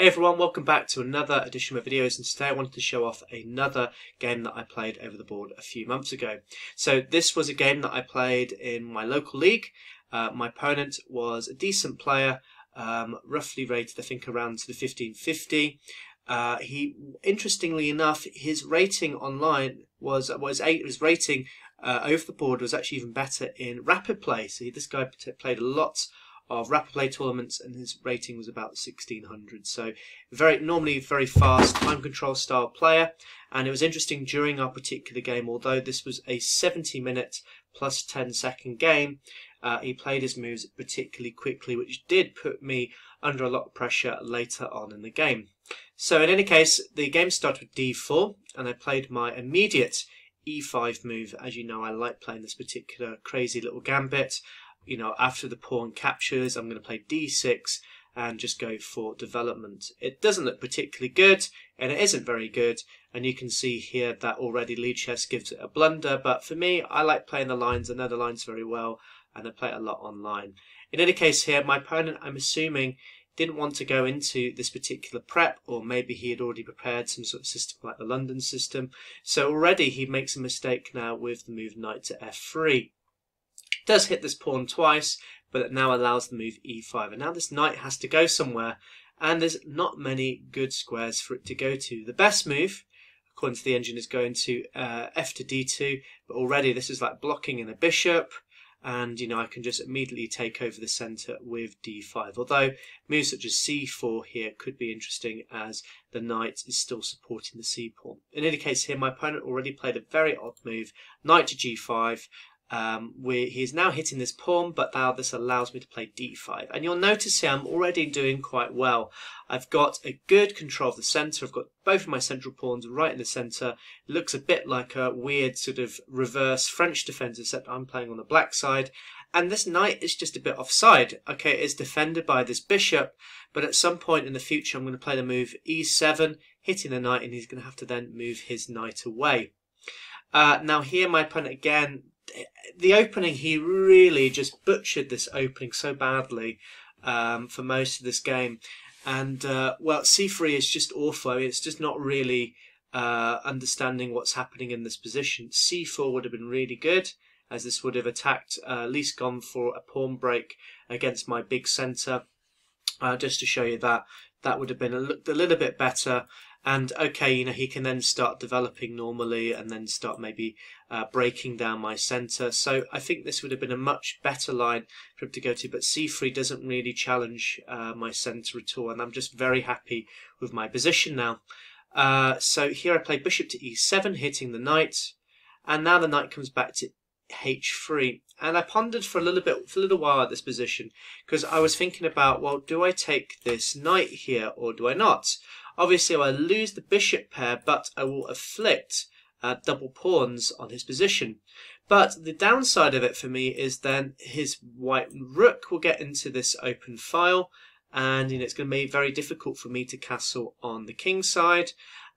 Hey everyone, welcome back to another edition of my videos, and today I wanted to show off another game that I played over the board a few months ago. So this was a game that I played in my local league. My opponent was a decent player, roughly rated I think around to the 1550. He, interestingly enough, his rating online was, his rating over the board was actually even better in rapid play. So this guy played a lot of rapid play tournaments, and his rating was about 1600. So normally very fast time control style player. And it was interesting during our particular game, although this was a 70-minute plus 10-second game, he played his moves particularly quickly, which did put me under a lot of pressure later on in the game. So in any case, the game started with d4, and I played my immediate e5 move. As you know, I like playing this particular crazy little gambit. You know, after the pawn captures, I'm going to play d6 and just go for development. It doesn't look particularly good, and it isn't very good, and you can see here that already lead chess gives it a blunder, but for me, I like playing the lines. I know the lines very well, and I play it a lot online. In any case here, my opponent, I'm assuming, didn't want to go into this particular prep, or maybe he had already prepared some sort of system like the London system, so already he makes a mistake now with the move knight to f3. Does hit this pawn twice, but it now allows the move e5, and now this knight has to go somewhere, and there's not many good squares for it to go to. The best move, according to the engine, is going to f to d2, but already this is like blocking in a bishop, and you know, I can just immediately take over the center with d5, although moves such as c4 here could be interesting, as the knight is still supporting the c pawn. In any case here, my opponent already played a very odd move, knight to g5. He is now hitting this pawn, but now this allows me to play d5, and you'll notice here I'm already doing quite well. I've got a good control of the centre. I've got both of my central pawns right in the centre. It looks a bit like a weird sort of reverse French defence, except I'm playing on the black side, and this knight is just a bit offside. Okay, it's defended by this bishop, but at some point in the future I'm going to play the move e7, hitting the knight, and he's going to have to then move his knight away. Now here my opponent again, the opening, he really just butchered this opening so badly for most of this game, and well, c3 is just awful. I mean, it's just not really understanding what's happening in this position. c4 would have been really good, as this would have attacked, at least gone for a pawn break against my big center, just to show you that that would have been a little bit better. And okay, you know, he can then start developing normally, and then start maybe breaking down my centre. So I think this would have been a much better line for him to go to, but c3 doesn't really challenge my centre at all, and I'm just very happy with my position now. So here I play bishop to e7, hitting the knight, and now the knight comes back to h3, and I pondered for a little while at this position, because I was thinking about, well, do I take this knight here or do I not? Obviously I lose the bishop pair, but I will afflict double pawns on his position. But the downside of it for me is then his white rook will get into this open file, and you know, it's going to be very difficult for me to castle on the king side.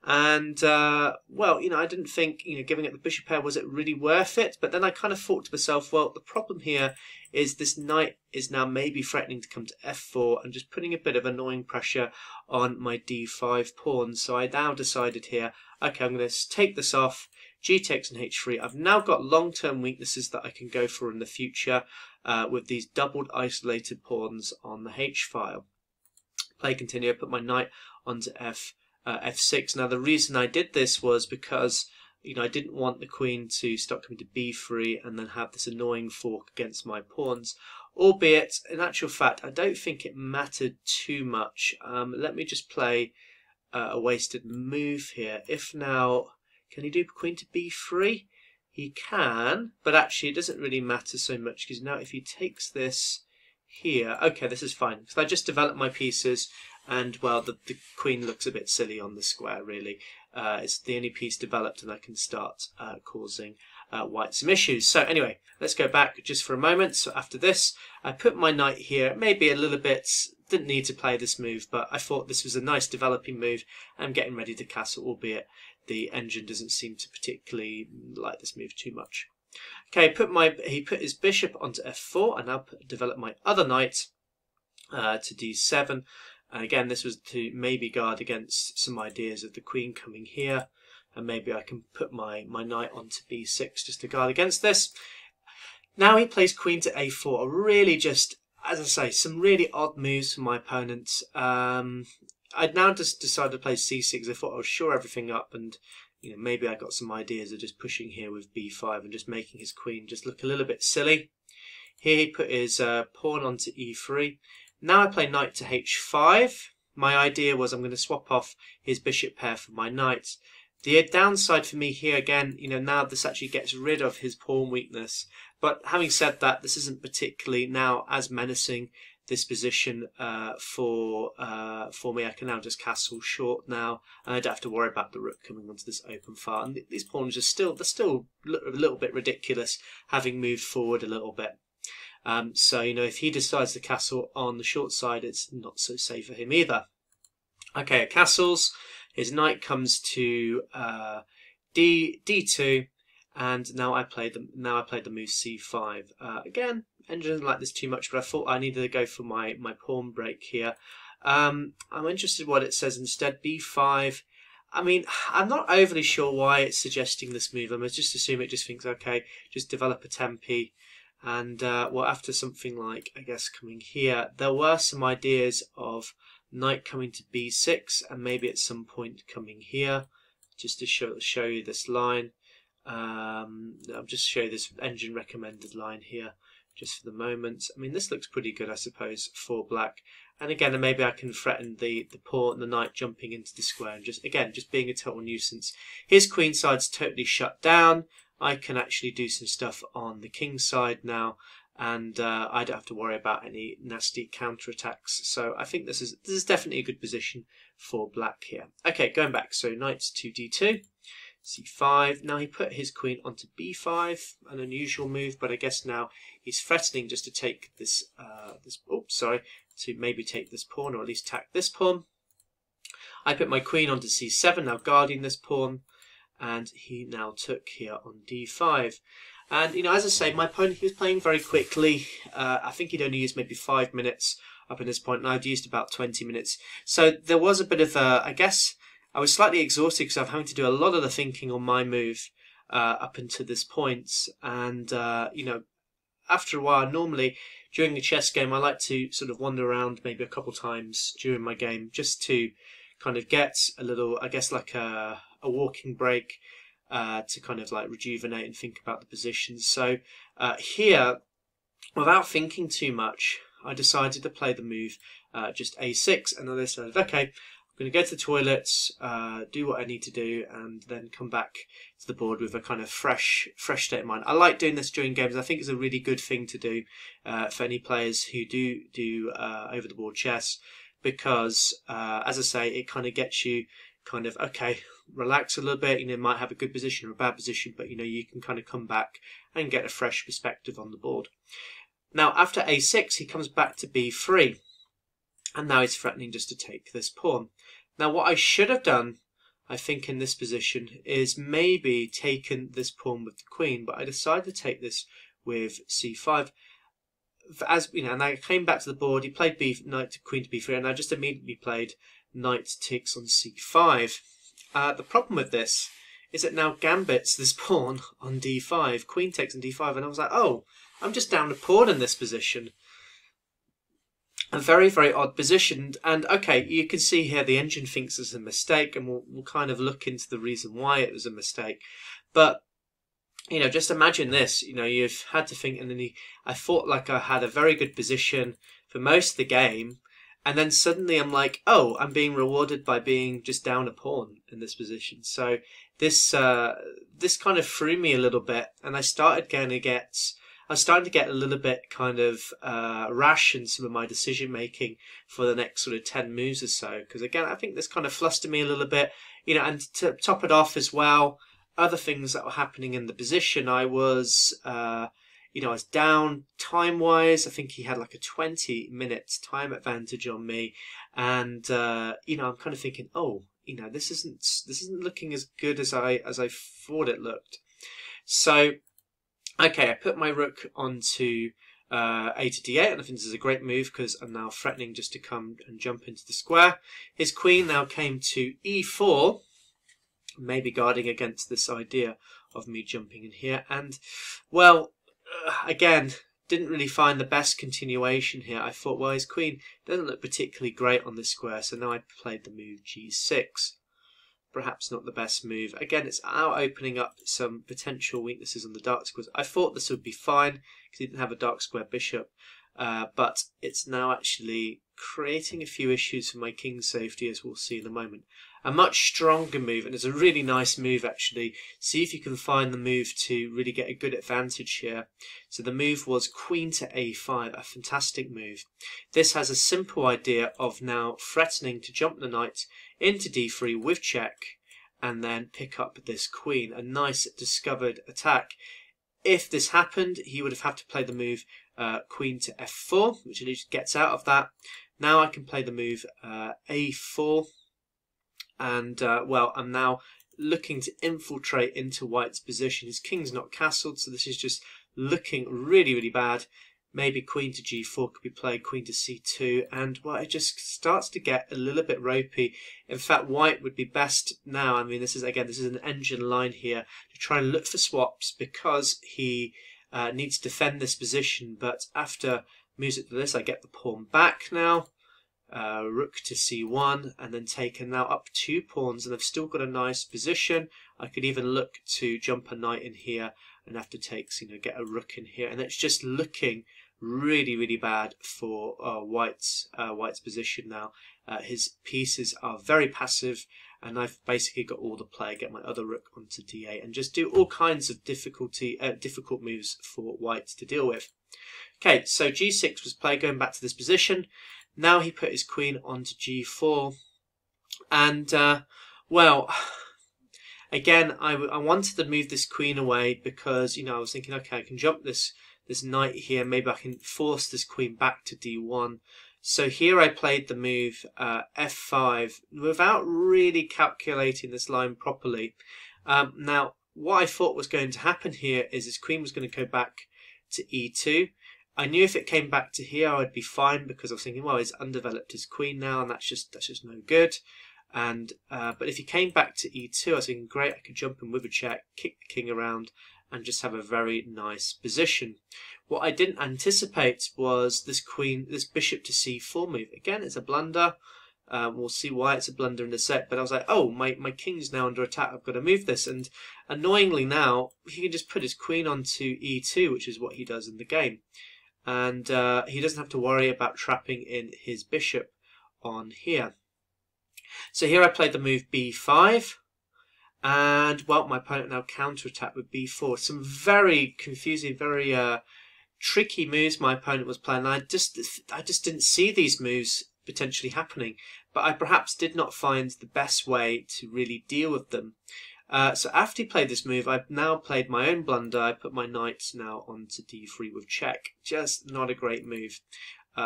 And well, you know, I didn't think, you know, giving up the bishop pair, was it really worth it? But then I kind of thought to myself, well, the problem here is this knight is now maybe threatening to come to f4 and just putting a bit of annoying pressure on my d5 pawn. So I now decided here, okay, I'm going to take this off, g takes and h3. I've now got long-term weaknesses that I can go for in the future with these doubled isolated pawns on the h file. Play continue. I put my knight onto f6. Now the reason I did this was because, you know, I didn't want the queen to start coming to b3 and then have this annoying fork against my pawns. Albeit, in actual fact, I don't think it mattered too much. Let me just play a wasted move here. If now, can he do queen to b3? He can, but actually it doesn't really matter so much, because now if he takes this here, okay, this is fine. So I just developed my pieces, and well, the queen looks a bit silly on the square, really. It's the only piece developed, and I can start causing white some issues. So anyway, let's go back just for a moment. So after this, I put my knight here, maybe a little bit, didn't need to play this move, but I thought this was a nice developing move. I'm getting ready to castle, albeit the engine doesn't seem to particularly like this move too much. Okay, he put his bishop onto f4, and I'll develop my other knight to d7. And again, this was to maybe guard against some ideas of the queen coming here, and maybe I can put my knight onto b6 just to guard against this. Now he plays queen to a4, really just, as I say, some really odd moves from my opponents. I'd now just decided to play c6. I thought I would shore everything up, and you know, maybe I got some ideas of just pushing here with b5 and just making his queen just look a little bit silly. Here he put his pawn onto e3. Now I play knight to h5. My idea was I'm going to swap off his bishop pair for my knight. The downside for me here again, you know, now this actually gets rid of his pawn weakness. But having said that, this isn't particularly now as menacing, this position for me. I can now just castle short now, and I don't have to worry about the rook coming onto this open file. And these pawns are still, they're still a little bit ridiculous, having moved forward a little bit. So, you know, if he decides to castle on the short side, it's not so safe for him either. Okay, castles. His knight comes to d2, and now I played the move c5. Again, Andrew doesn't like this too much, but I thought I needed to go for my pawn break here. I'm interested what it says instead, b5. I mean, I'm not overly sure why it's suggesting this move. I'm just assuming it just thinks, okay, just develop a tempi. And well, after something like, I guess, coming here, there were some ideas of knight coming to b6 and maybe at some point coming here, just to show you this line. I'll just show you this engine recommended line here just for the moment. I mean, this looks pretty good, I suppose, for black. And again, maybe I can threaten the pawn, the knight jumping into the square, and just again just being a total nuisance. His queen side's totally shut down. I can actually do some stuff on the king side now, and I don't have to worry about any nasty counterattacks. So I think this is definitely a good position for black here. Okay, going back. So knight to d2, c5. Now he put his queen onto b5, an unusual move, but I guess now he's threatening just to take this. To maybe take this pawn, or at least attack this pawn. I put my queen onto c7, now guarding this pawn, and he now took here on d5. And, you know, as I say, my opponent, he was playing very quickly. I think he'd only used maybe 5 minutes up at this point, and I'd used about 20 minutes. So there was a bit of a, I guess, I was slightly exhausted because I've having to do a lot of the thinking on my move up until this point. And, you know, after a while, normally during a chess game, I like to sort of wander around maybe a couple times during my game just to kind of get a little, I guess, like a walking break, to kind of like rejuvenate and think about the positions. So here, without thinking too much, I decided to play the move just a6, and then I decided, okay, I'm going to go to the toilets, do what I need to do, and then come back to the board with a kind of fresh state of mind. I like doing this during games. I think it's a really good thing to do for any players who do over the board chess, because as I say, it kind of gets you kind of, okay, relax a little bit. You know, might have a good position or a bad position, but you know, you can kind of come back and get a fresh perspective on the board. Now after a6, he comes back to b3, and now he's threatening just to take this pawn. Now what I should have done, I think, in this position is maybe taken this pawn with the queen, but I decided to take this with c5. As you know, and I came back to the board. He played knight to queen to b3, and I just immediately played knight takes on c5. The problem with this is it now gambits this pawn on d5, queen takes on d5, and I was like, oh, I'm just down a pawn in this position. A very, very odd position. And okay, you can see here the engine thinks it's a mistake, and we'll kind of look into the reason why it was a mistake. But you know, just imagine this. You know, you've had to think, and then I thought like I had a very good position for most of the game. And then suddenly I'm like, oh, I'm being rewarded by being just down a pawn in this position. So this kind of threw me a little bit, and I was starting to get a little bit kind of rash in some of my decision making for the next sort of 10 moves or so. Because again, I think this kind of flustered me a little bit, you know. And to top it off as well, other things that were happening in the position, I was. You know, I was down time-wise. I think he had like a 20-minute time advantage on me, and you know, I'm kind of thinking, oh, you know, this isn't looking as good as I thought it looked. So, okay, I put my rook onto a to d8, and I think this is a great move because I'm now threatening just to come and jump into the square. His queen now came to e4, maybe guarding against this idea of me jumping in here, and, well, again, didn't really find the best continuation here. I thought, well, his queen doesn't look particularly great on this square, so now I played the move g6. Perhaps not the best move. Again, it's now opening up some potential weaknesses on the dark squares. I thought this would be fine because he didn't have a dark square bishop, but it's now actually creating a few issues for my king's safety, as we'll see in a moment. A much stronger move, and it's a really nice move actually. See if you can find the move to really get a good advantage here. So the move was queen to a5, a fantastic move. This has a simple idea of now threatening to jump the knight into d3 with check and then pick up this queen. A nice discovered attack. If this happened, he would have had to play the move queen to f4, which at least gets out of that. Now I can play the move a4. And, well, I'm now looking to infiltrate into White's position. His king's not castled, so this is just looking really, really bad. Maybe queen to g4 could be played, queen to c2. And, well, it just starts to get a little bit ropey. In fact, White would be best now. I mean, this is, again, this is an engine line here to try and look for swaps because he needs to defend this position. But after moves it to this, I get the pawn back now. Rook to c1 and then taken now up 2 pawns, and I've still got a nice position. I could even look to jump a knight in here and have to take, you know, get a rook in here, and it's just looking really, really bad for White's position now. His pieces are very passive, and I've basically got all the play. Get my other rook onto d8 and just do all kinds of difficult moves for White to deal with. Okay, so g6 was played, going back to this position. Now he put his queen onto g4, and, well, again, I wanted to move this queen away because, you know, I was thinking, okay, I can jump this knight here. Maybe I can force this queen back to d1. So here I played the move f5 without really calculating this line properly. Now, what I thought was going to happen here is his queen was going to go back to e2. I knew if it came back to here, I'd be fine because I was thinking, well, he's undeveloped his queen now, and that's just no good. And but if he came back to e2, I was thinking, great, I could jump in with a check, kick the king around, and just have a very nice position. What I didn't anticipate was this bishop to c4 move. Again, it's a blunder. We'll see why it's a blunder in a sec, but I was like, oh, my king's now under attack, I've got to move this. And annoyingly now, he can just put his queen onto e2, which is what he does in the game. And he doesn't have to worry about trapping in his bishop on here. So here I played the move b5, and, well, my opponent now counterattacked with b4. Some very confusing, very tricky moves my opponent was playing. I just didn't see these moves potentially happening, but I perhaps did not find the best way to really deal with them. So after he played this move, I've now played my own blunder. I put my knight now onto d3 with check. Just not a great move.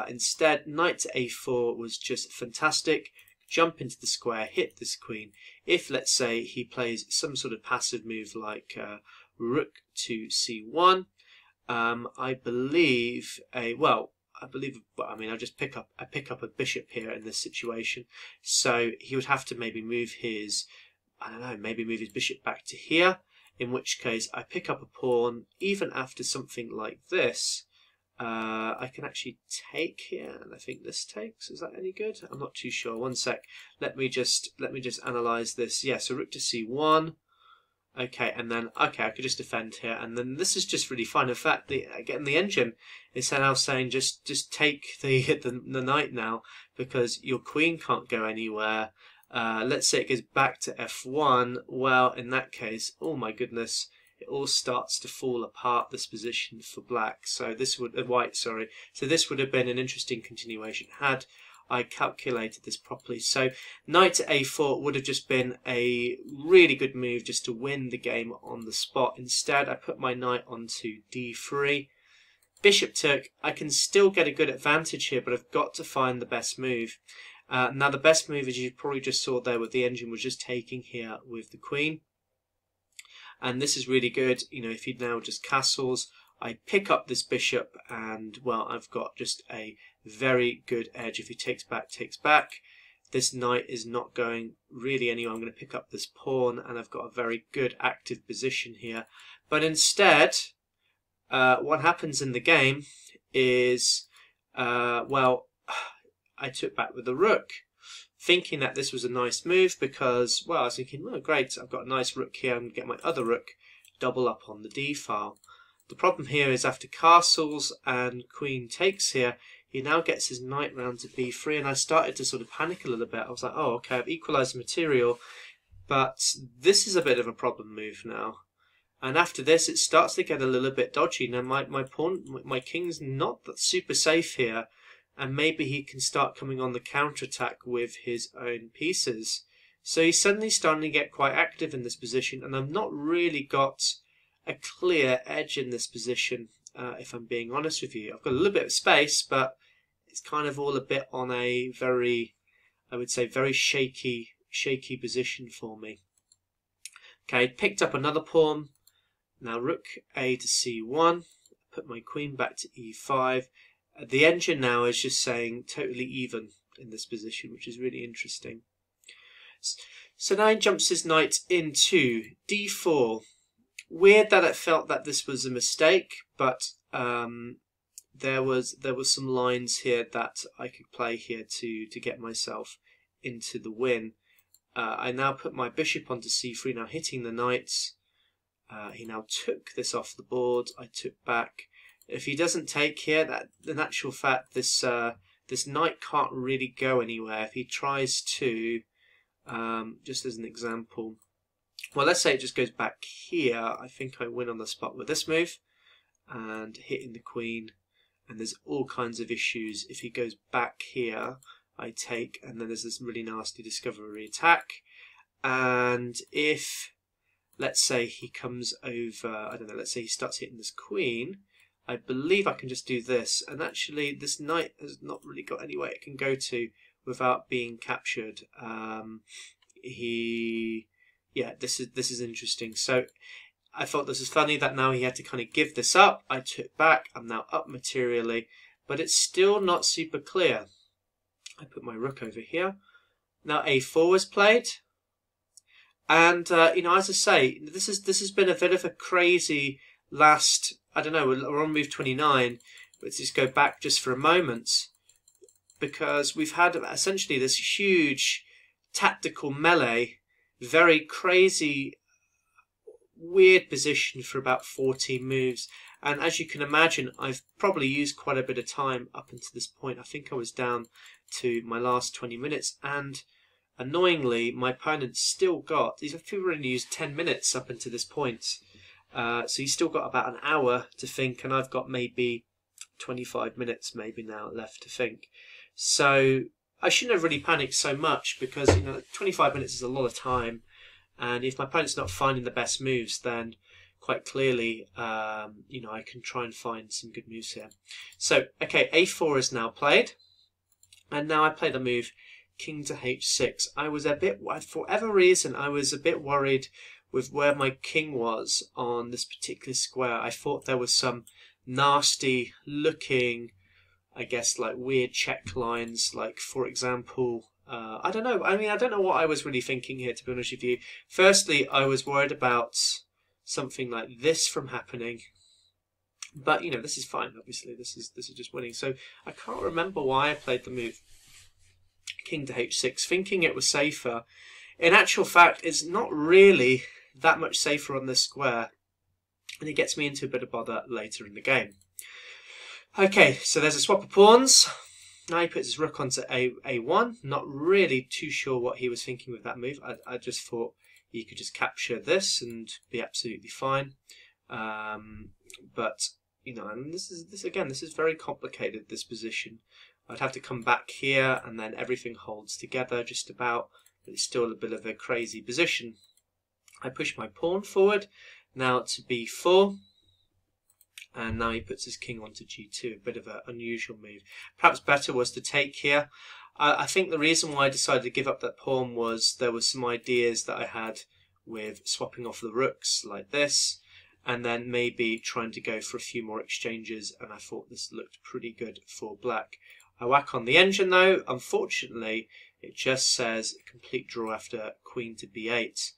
Instead, knight to a4 was just fantastic. Jump into the square, hit this queen. If, let's say, he plays some sort of passive move like rook to c1, I pick up a bishop here in this situation. So he would have to maybe move his... I don't know, maybe move his bishop back to here, in which case I pick up a pawn. Even after something like this, I can actually take here, and I think this takes. Is that any good? I'm not too sure. One sec. Let me just analyze this. Yeah, so rook to c1. Okay, and then I could just defend here, and then this is just really fine. In fact, the engine is now saying just take the knight now, because your queen can't go anywhere. Let's say it goes back to f1. Well, in that case, oh my goodness, it all starts to fall apart, this position for black. So this would white, sorry. So this would have been an interesting continuation had I calculated this properly. So knight to a4 would have just been a really good move just to win the game on the spot. Instead, I put my knight onto d3. Bishop took. I can still get a good advantage here, but I've got to find the best move. Now the best move, as you probably just saw there with the engine, was just taking here with the queen, and this is really good. You know, if he now just castles, I pick up this bishop, and well, I've got just a very good edge. If he takes back, this knight is not going really anywhere. I'm going to pick up this pawn, and I've got a very good active position here. But instead, what happens in the game is, well, I took back with the rook, thinking that this was a nice move because, well, I was thinking, well, great, I've got a nice rook here. I'm going to get my other rook, double up on the d-file. The problem here is after castles and queen takes here, he now gets his knight round to b3, and I started to sort of panic a little bit. I was like, oh, okay, I've equalised the material, but this is a bit of a problem move now. And after this, it starts to get a little bit dodgy. Now, my king's not that super safe here, and maybe he can start coming on the counterattack with his own pieces. So he's suddenly starting to get quite active in this position, and I've not really got a clear edge in this position, if I'm being honest with you. I've got a little bit of space, but it's kind of all a bit on a very, I would say, very shaky position for me. Okay, picked up another pawn. Now rook A to C1, put my queen back to E5. The engine now is just saying totally even in this position, which is really interesting. So now he jumps his knight into D4. Weird that it felt that this was a mistake, but there was some lines here that I could play here to get myself into the win. I now put my bishop onto C3, now hitting the knights. He now took this off the board. I took back. If he doesn't take here, that in actual fact this knight can't really go anywhere. If he tries to, just as an example, well, let's say it just goes back here. I think I win on the spot with this move and hitting the queen, and there's all kinds of issues. If he goes back here, I take, and then there's this really nasty discovery attack. And if, let's say he comes over, I don't know, let's say he starts hitting this queen, I believe I can just do this, and actually this knight has not really got anywhere it can go to without being captured. Yeah, this is interesting. So I thought this was funny that now he had to kind of give this up. I took back, I'm now up materially, but it's still not super clear. I put my rook over here. Now A4 was played. And, you know, as I say, this has been a bit of a crazy last, I don't know, we're on move 29. Let's just go back just for a moment, because we've had essentially this huge tactical melee, very crazy, weird position for about 14 moves. And as you can imagine, I've probably used quite a bit of time up until this point. I think I was down to my last 20 minutes, and annoyingly, my opponent's still got, he's only used 10 minutes up until this point. So he's still got about an hour to think, and I've got maybe 25 minutes maybe now left to think. So I shouldn't have really panicked so much, because, you know, 25 minutes is a lot of time. And if my opponent's not finding the best moves, then quite clearly, you know, I can try and find some good moves here. So, okay, A4 is now played. And now I play the move king to h6. I was a bit, for whatever reason, I was a bit worried with where my king was on this particular square. I thought there was some nasty looking, I guess, like weird check lines, like, for example, I don't know. I mean, I don't know what I was really thinking here, to be honest with you. Firstly, I was worried about something like this from happening. But, you know, this is fine, obviously. This is just winning. So I can't remember why I played the move king to h6, thinking it was safer. In actual fact, it's not really that much safer on this square, and it gets me into a bit of bother later in the game. Okay, so there's a swap of pawns. Now he puts his rook onto a1. Not really too sure what he was thinking with that move. I just thought he could just capture this and be absolutely fine. But, you know, and this is very complicated, this position. I'd have to come back here, and then everything holds together just about, but it's still a bit of a crazy position. I push my pawn forward, now to b4, and now he puts his king onto g2, a bit of an unusual move. Perhaps better was to take here. I think the reason why I decided to give up that pawn was there were some ideas that I had with swapping off the rooks like this. and then maybe trying to go for a few more exchanges, and I thought this looked pretty good for black. I whack on the engine though. Unfortunately, it just says complete draw after queen to b8.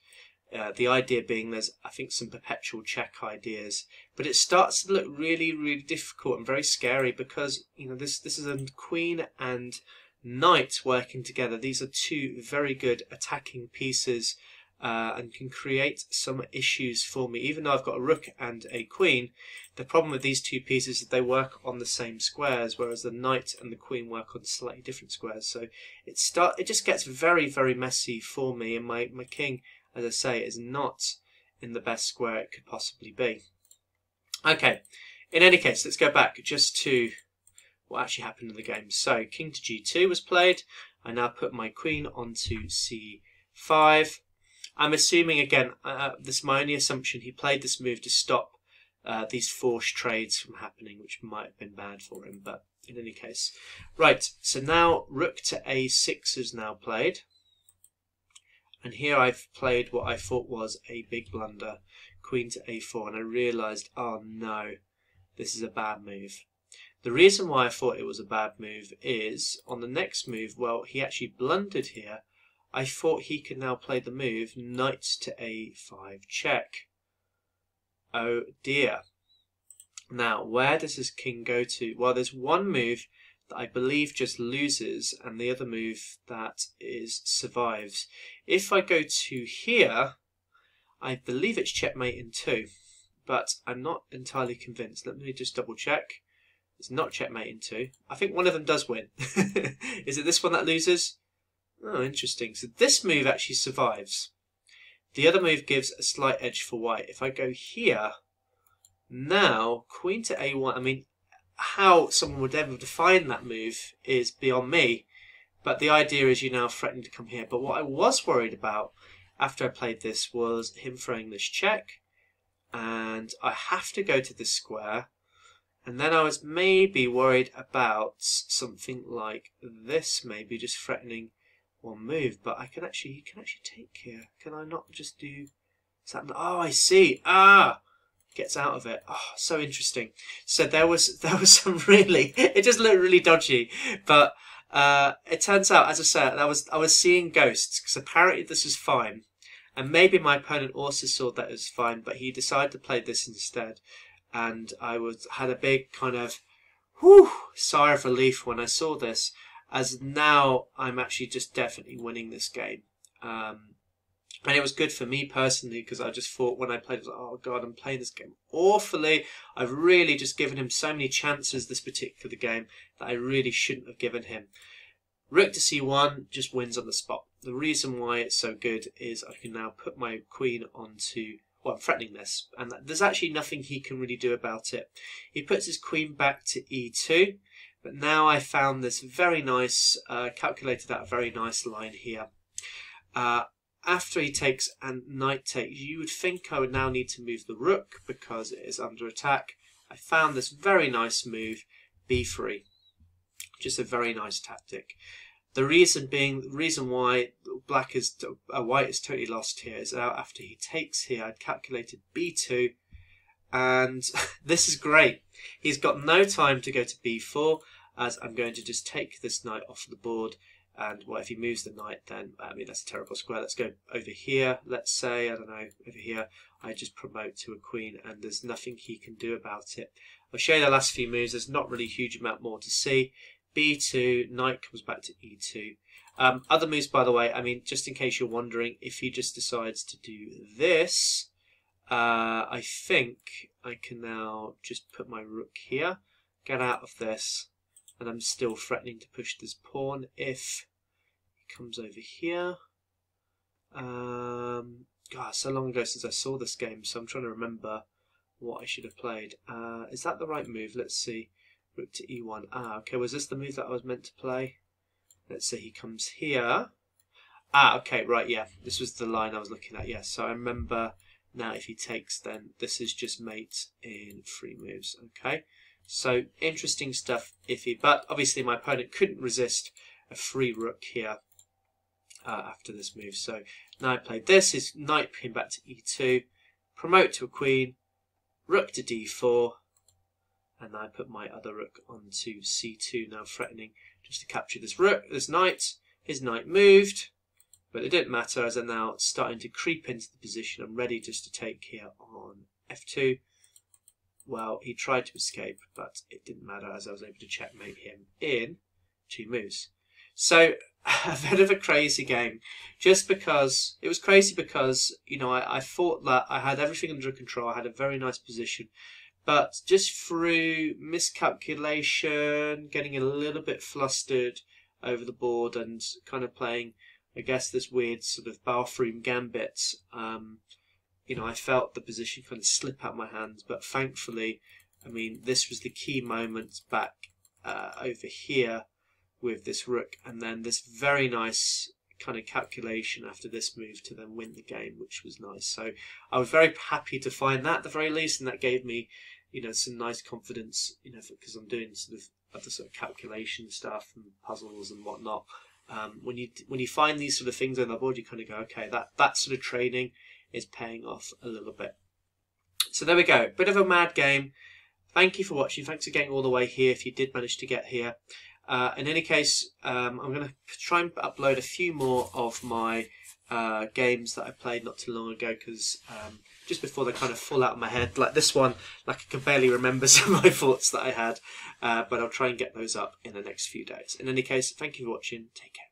The idea being there's, I think, some perpetual check ideas, but it starts to look really, really difficult and very scary because, you know, this is a queen and knight working together. These are two very good attacking pieces and can create some issues for me. Even though I've got a rook and a queen, the problem with these two pieces is they work on the same squares, whereas the knight and the queen work on slightly different squares. So it just gets very, very messy for me, and my king, as I say, is not in the best square it could possibly be. Okay, in any case, let's go back just to what actually happened in the game. So king to g2 was played. I now put my queen onto c5. I'm assuming, again, this is my only assumption, he played this move to stop these forced trades from happening, which might have been bad for him, but in any case. Right, so now rook to a6 is now played. And here I've played what I thought was a big blunder, queen to a4, and I realised, oh no, this is a bad move. The reason why I thought it was a bad move is, on the next move, well, he actually blundered here. I thought he could now play the move, knight to a5 check. Oh dear. Now, where does his king go to? Well, there's one move that I believe just loses, and the other move that is survives. If I go to here, I believe it's checkmate in two, but I'm not entirely convinced. Let me just double check. It's not checkmate in two. I think one of them does win. Is it this one that loses? Oh, interesting. So this move actually survives. The other move gives a slight edge for white. If I go here, now queen to a1, I mean, how someone would ever define that move is beyond me, but the idea is you're now threatening to come here. But what I was worried about after I played this was him throwing this check, and I have to go to this square, and then I was maybe worried about something like this, maybe just threatening one move. But I can actually, he can actually take here. Can I not just do something? Oh, I see. Ah, gets out of it. Oh, so interesting. So there was some really, it just looked really dodgy, but it turns out, as I said, I was seeing ghosts, because apparently this is fine, and maybe my opponent also saw that it was fine, but he decided to play this instead, and I had a big kind of sigh of relief when I saw this, as now I'm actually just definitely winning this game. And it was good for me personally, because I just thought when I played, I was like, oh God, I'm playing this game awfully. I've really just given him so many chances this particular game that I really shouldn't have given him. Rook to c1 just wins on the spot. The reason why it's so good is I can now put my queen onto, well, I'm threatening this, and there's actually nothing he can really do about it. He puts his queen back to e2, but now I found this very nice, calculated out a very nice line here. After he takes and knight takes, you would think I would now need to move the rook because it is under attack. I found this very nice move, b3. Just a very nice tactic. The reason being, the reason why black is, white is totally lost here is after he takes here, I'd calculated b2, and this is great. He's got no time to go to b4, as I'm going to just take this knight off the board. And well, if he moves the knight, then I mean that's a terrible square. Let's go over here. Let's say, I don't know, over here I just promote to a queen, and there's nothing he can do about it. I'll show you the last few moves. There's not really a huge amount more to see. B2, knight comes back to E2. Other moves, by the way, I mean, just in case you're wondering, if he just decides to do this, I think I can now just put my rook here, get out of this. And I'm still threatening to push this pawn if he comes over here. God, so long ago since I saw this game, so I'm trying to remember what I should have played. Is that the right move? Let's see. Rook to e1. Ah, okay, was this the move that I was meant to play? Let's see, he comes here. Ah, okay, right, yeah. This was the line I was looking at, yeah. So I remember now if he takes, then this is just mate in three moves, okay. So interesting stuff, iffy, but obviously my opponent couldn't resist a free rook here after this move. So now I played this, his knight came back to e2, promote to a queen, rook to d4, and I put my other rook onto c2, now threatening just to capture this rook, this knight. His knight moved, but it didn't matter as I'm now starting to creep into the position. I'm ready just to take here on f2. Well, he tried to escape, but it didn't matter as I was able to checkmate him in 2 moves. So a bit of a crazy game, just because it was crazy because, you know, I thought that I had everything under control. I had a very nice position, but just through miscalculation, getting a little bit flustered over the board and kind of playing, I guess, this weird sort of bathroom gambit, you know, I felt the position kind of slip out my hands, but thankfully, I mean, this was the key moment back over here with this rook, and then this very nice kind of calculation after this move to then win the game, which was nice. So I was very happy to find that at the very least, and that gave me, you know, some nice confidence, you know, because I'm doing sort of other sort of calculation stuff and puzzles and whatnot. When you find these sort of things on the board, you kind of go, okay, that sort of training is paying off a little bit. So there we go, bit of a mad game. Thank you for watching. Thanks for getting all the way here if you did manage to get here. In any case, I'm going to try and upload a few more of my games that I played not too long ago, because just before they kind of fall out of my head, like this one, like I can barely remember some of my thoughts that I had, but I'll try and get those up in the next few days. In any case, thank you for watching. Take care.